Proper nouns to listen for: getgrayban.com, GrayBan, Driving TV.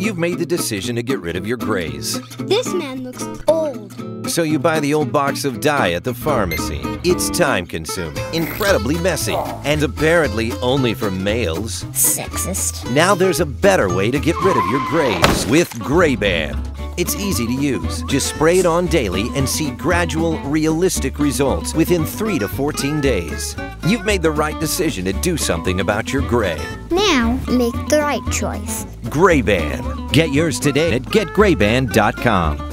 you've made the decision to get rid of your grays. This man looks old. So you buy the old box of dye at the pharmacy. It's time-consuming, incredibly messy, and apparently only for males. Sexist. Now there's a better way to get rid of your grays with GrayBan. It's easy to use. Just spray it on daily and see gradual, realistic results within 3 to 14 days. You've made the right decision to do something about your gray. Now, make the right choice. GrayBan. Get yours today at getgrayban.com.